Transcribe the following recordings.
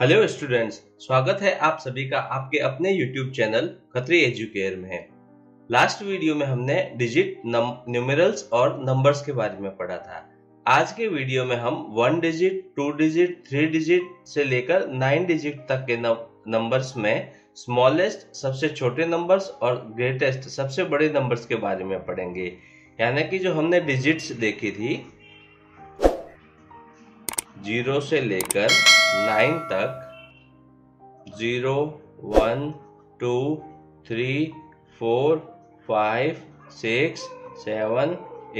Hello students, स्वागत है आप सभी का आपके अपने YouTube चैनल खतरी एजुकेयर में। लास्ट वीडियो में हमने डिजिट न्यूमेरल्स और नंबर्स के बारे में पढ़ा था। आज के वीडियो में हम 1 डिजिट 2 डिजिट 3 डिजिट से लेकर 9 डिजिट तक के नंबर्स में स्मॉलेस्ट सबसे छोटे नंबर्स और ग्रेटेस्ट सबसे बड़े नंबर्स के बारे में पढ़ेंगे। यानी कि जो हमने डिजिट्स देखी थी 0 से लेकर 9 तक, 0, 1, 2, 3, 4, 5, 6, 7,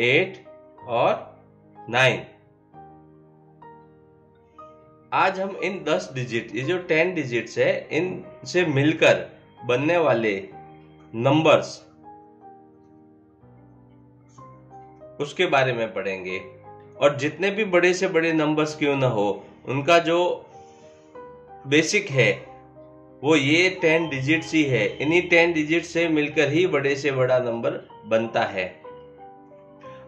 8 और 9। आज हम इन 10 डिजिट, ये जो 10 डिजिट्स है, इनसे मिलकर बनने वाले नंबर्स उसके बारे में पढ़ेंगे। और जितने भी बड़े से बड़े नंबर्स क्यों ना हो, उनका जो बेसिक है वो ये 10 डिजिट्स ही है। इन्हीं 10 डिजिट से मिलकर ही बड़े से बड़ा नंबर बनता है।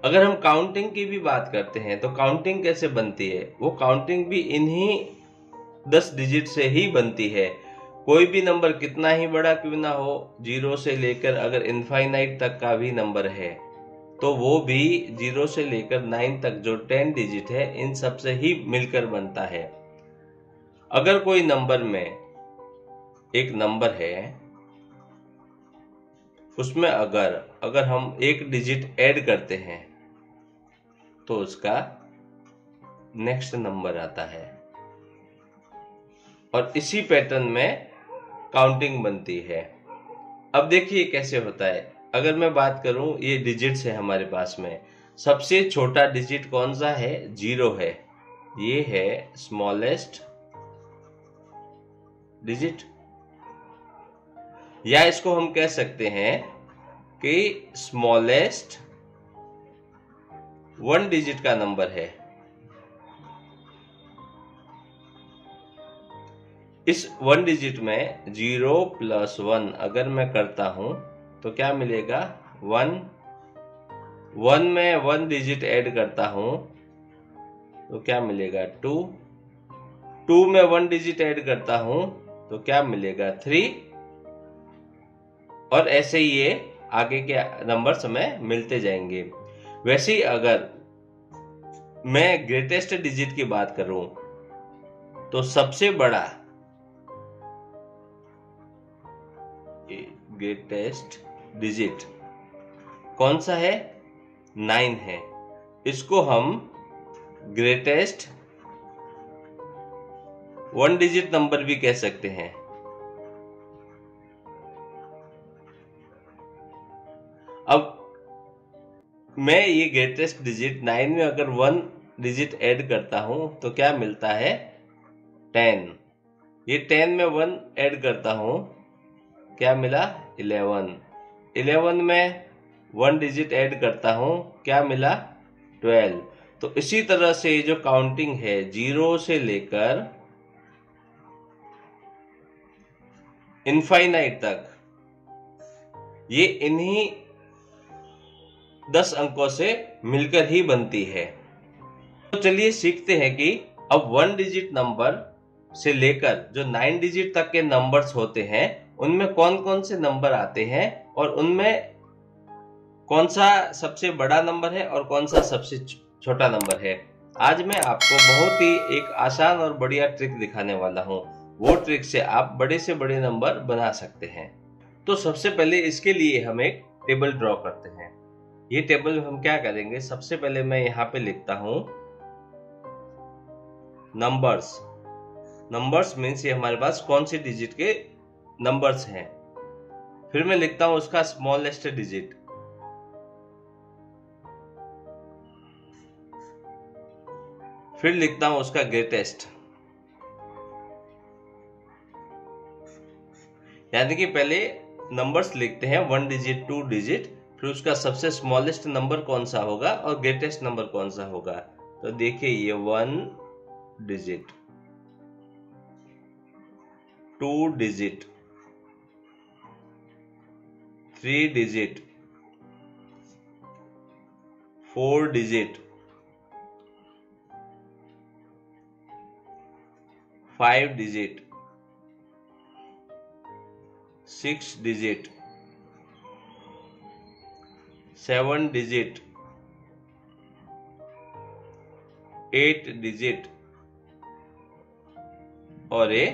अगर हम काउंटिंग की भी बात करते हैं तो काउंटिंग कैसे बनती है, वो काउंटिंग भी इन्हीं 10 डिजिट से ही बनती है। कोई भी नंबर कितना ही बड़ा क्यों ना हो, 0 से लेकर अगर इनफाइनाइट तक का भी नंबर है तो वो भी 0 से लेकर 9 तक जो 10 डिजिट है, इन सब से ही मिलकर बनता है। अगर कोई नंबर में एक नंबर है, उसमें अगर हम 1 डिजिट ऐड करते हैं तो उसका नेक्स्ट नंबर आता है। और इसी पैटर्न में काउंटिंग बनती है। अब देखिए कैसे होता है। अगर मैं बात करूं, ये डिजिट्स है हमारे पास में, सबसे छोटा डिजिट कौन सा है? 0 है, ये है स्मॉलेस्ट डिजिट। या इसको हम कह सकते हैं कि स्मॉलेस्ट 1 डिजिट का नंबर है। इस 1 डिजिट में 0 + 1 अगर मैं करता हूं तो क्या मिलेगा? 1 में 1 डिजिट ऐड करता हूं तो क्या मिलेगा? 2 में 1 डिजिट ऐड करता हूं तो क्या मिलेगा? 3। और ऐसे ही ये आगे के नंबर्स हमें मिलते जाएंगे। वैसे ही अगर मैं ग्रेटेस्ट डिजिट की बात करूं तो सबसे बड़ा ग्रेटेस्ट डिजिट कौन सा है? 9 है। इसको हम ग्रेटेस्ट 1 डिजिट नंबर भी कह सकते हैं। अब मैं ये ग्रेटेस्ट डिजिट 9 में अगर 1 डिजिट ऐड करता हूं तो क्या मिलता है? 10। ये 10 में 1 ऐड करता हूं, क्या मिला? 11। 11 में 1 डिजिट ऐड करता हूं, क्या मिला? 12। तो इसी तरह से जो काउंटिंग है 0 से लेकर इनफाइनाइट तक, ये इन्हीं 10 अंकों से मिलकर ही बनती है। तो चलिए सीखते हैं कि अब 1 डिजिट नंबर से लेकर जो 9 डिजिट तक के नंबर्स होते हैं उनमें कौन कौन से नंबर आते हैं और उनमें कौन सा सबसे बड़ा नंबर है और कौन सा सबसे छोटा नंबर है। आज मैं आपको बहुत ही एक आसान और बढ़िया ट्रिक दिखाने वाला हूं। वो ट्रिक से आप बड़े से बड़े नंबर बना सकते हैं। तो सबसे पहले इसके लिए हम एक टेबल ड्रॉ करते हैं। ये टेबल हम क्या करेंगे, सबसे पहले मैं यहाँ पे लिखता हूँ नंबर्स। नंबर्स मीन्स ये हमारे पास कौन से डिजिट के नंबर्स हैं। फिर मैं लिखता हूं उसका स्मॉलेस्ट डिजिट। फिर लिखता हूं उसका ग्रेटेस्ट। यानी कि पहले नंबर्स लिखते हैं 1 डिजिट 2 डिजिट, फिर उसका सबसे स्मॉलेस्ट नंबर कौन सा होगा और ग्रेटेस्ट नंबर कौन सा होगा। तो देखिए ये 1 digit, 2 digit, 3 digit, 4 digit, five digit, six digit, seven digit, eight digit और ए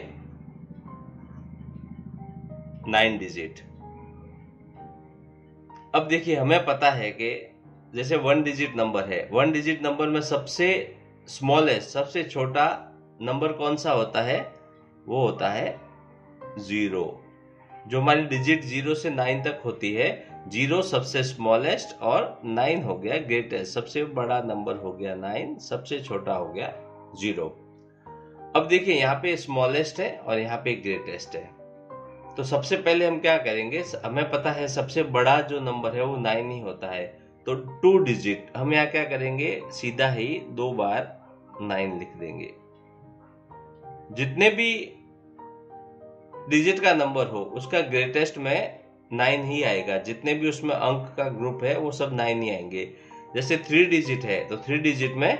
9 डिजिट। अब देखिए हमें पता है कि जैसे 1 डिजिट नंबर है, 1 डिजिट नंबर में सबसे स्मॉलेस्ट, सबसे छोटा नंबर कौन सा होता है? वो होता है 0। जो हमारी डिजिट 0 से 9 तक होती है, 0 सबसे स्मॉलेस्ट और 9 हो गया ग्रेटेस्ट, सबसे बड़ा नंबर हो गया 9, सबसे छोटा हो गया 0। अब देखिए यहाँ पे स्मॉलेस्ट है और यहाँ पे ग्रेटेस्ट है, तो सबसे पहले हम क्या करेंगे, हमें पता है सबसे बड़ा जो नंबर है वो 9 ही होता है, तो 2 डिजिट हम यहाँ क्या करेंगे, सीधा ही 2 बार 9 लिख देंगे। जितने भी डिजिट का नंबर हो उसका ग्रेटेस्ट में 9 ही आएगा, जितने भी उसमें अंक का ग्रुप है वो सब 9 ही आएंगे। जैसे 3 डिजिट है तो 3 डिजिट में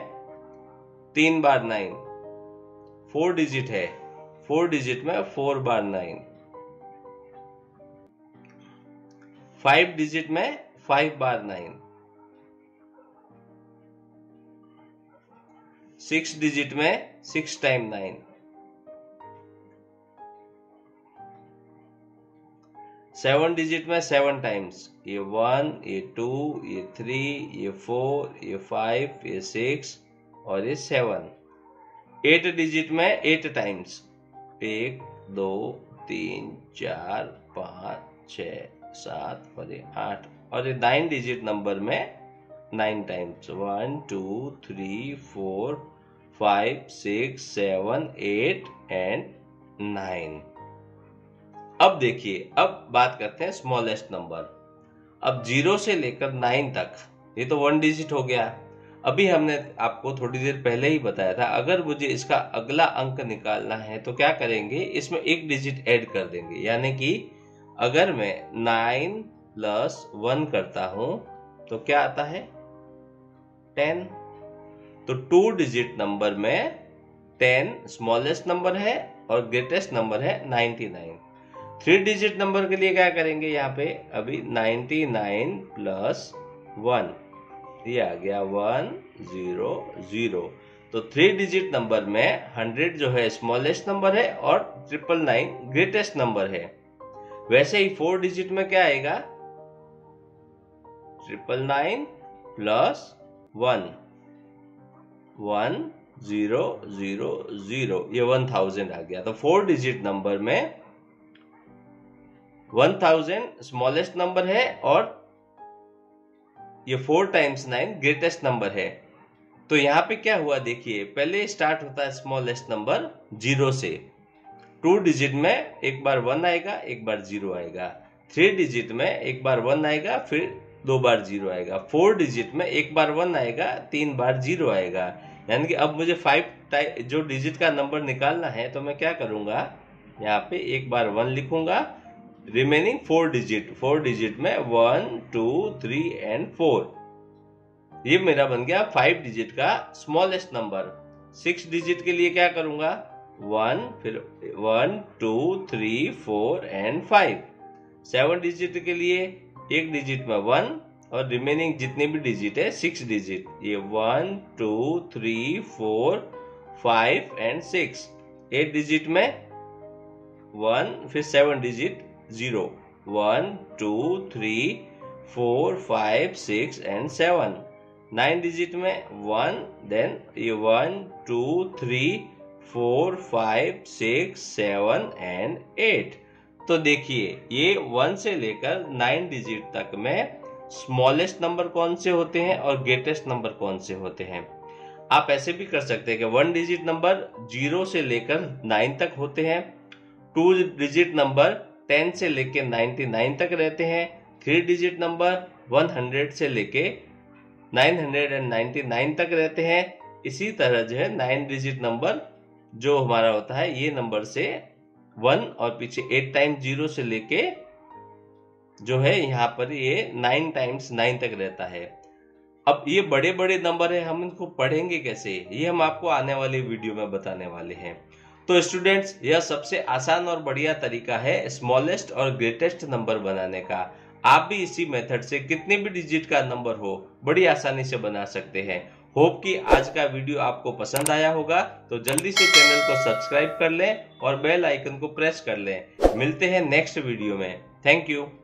3 बार 9, 4 डिजिट है 4 डिजिट में 4 बार 9, 5 डिजिट में 5 बार 9, 6 डिजिट में 6 टाइम 9, 7 डिजिट में 7 टाइम्स, ये 1, ये 2, ये 3, ये 4, ये 5, ये 6 और ये 7, 8 डिजिट में 8 टाइम्स, 1, 2, 3, 4, 5, 6, 7 और ये 8 और ये 9 डिजिट नंबर में 9 टाइम्स, 1, 2, 3, 4, 5, 6, 7, 8 एंड 9। अब देखिए, अब बात करते हैं स्मॉलेस्ट नंबर। अब 0 से लेकर 9 तक, ये तो 1 डिजिट हो गया। अभी हमने आपको थोड़ी देर पहले ही बताया था अगर मुझे इसका अगला अंक निकालना है तो क्या करेंगे, इसमें 1 डिजिट ऐड कर देंगे, यानी कि अगर मैं 9 + 1 करता हूं तो क्या आता है 10। तो 2 डिजिट नंबर में 10 स्मॉलेस्ट नंबर है और ग्रेटेस्ट नंबर है 99। 3 डिजिट नंबर के लिए क्या करेंगे, यहाँ पे अभी 99 + 1 ये आ गया 100। तो 3 डिजिट नंबर में 100 जो है स्मॉलेस्ट नंबर है और 999 ग्रेटेस्ट नंबर है। वैसे ही 4 डिजिट में क्या आएगा, 999 + 1, 1000, ये 1000 आ गया। तो 4 डिजिट नंबर में 1000 स्मॉलेस्ट नंबर है और ये 4 × 9 ग्रेटेस्ट नंबर है। तो यहाँ पे क्या हुआ देखिए, पहले स्टार्ट होता है स्मॉलेस्ट नंबर 0 से। 2 डिजिट में एक बार 1 आएगा, एक बार 0 आएगा। 3 डिजिट में एक बार 1 आएगा, फिर 2 बार 0 आएगा। 4 डिजिट में एक बार 1 आएगा, 3 बार 0 आएगा। यानी कि अब मुझे 5 जो डिजिट का नंबर निकालना है तो मैं क्या करूंगा, यहाँ पे एक बार 1 लिखूंगा। रिमेनिंग 4 डिजिट, 4 डिजिट में 1, 2, 3 एंड 4, ये मेरा बन गया 5 डिजिट का स्मॉलेस्ट नंबर। 6 डिजिट के लिए क्या करूंगा, 1, फिर 1, 2, 3, 4 एंड 5। 7 डिजिट के लिए 1 डिजिट में 1 और रिमेनिंग जितने भी डिजिट है 6 डिजिट, ये 1, 2, 3, 4, 5 एंड 6। 8 डिजिट में 1, फिर 7 डिजिट 0, 1, 2, 3, 4, 5, 6 एंड 7। 9 डिजिट में 1, देन ये 1, 2, 3, 4, 5, 6, 7 एंड 8। तो देखिए ये 1 से लेकर 9 डिजिट तक में स्मॉलेस्ट नंबर कौन से होते हैं और ग्रेटेस्ट नंबर कौन से होते हैं। आप ऐसे भी कर सकते हैं कि 1 डिजिट नंबर 0 से लेकर 9 तक होते हैं, 2 डिजिट नंबर 10 से लेकर 99 तक रहते हैं, 3 डिजिट नंबर 100 से लेकर 999 तक रहते हैं। इसी तरह जो है 9 डिजिट नंबर जो हमारा होता है, ये नंबर से 1 और पीछे 8 टाइम्स 0 से लेके जो है यहाँ पर ये 9 टाइम्स 9 तक रहता है। अब ये बड़े बड़े नंबर है, हम इनको पढ़ेंगे कैसे, ये हम आपको आने वाले वीडियो में बताने वाले हैं। तो स्टूडेंट्स यह सबसे आसान और बढ़िया तरीका है स्मॉलेस्ट और ग्रेटेस्ट नंबर बनाने का। आप भी इसी मेथड से कितने भी डिजिट का नंबर हो बड़ी आसानी से बना सकते हैं। होप कि आज का वीडियो आपको पसंद आया होगा, तो जल्दी से चैनल को सब्सक्राइब कर लें और बेल आइकन को प्रेस कर लें। मिलते हैं नेक्स्ट वीडियो में। Thank you.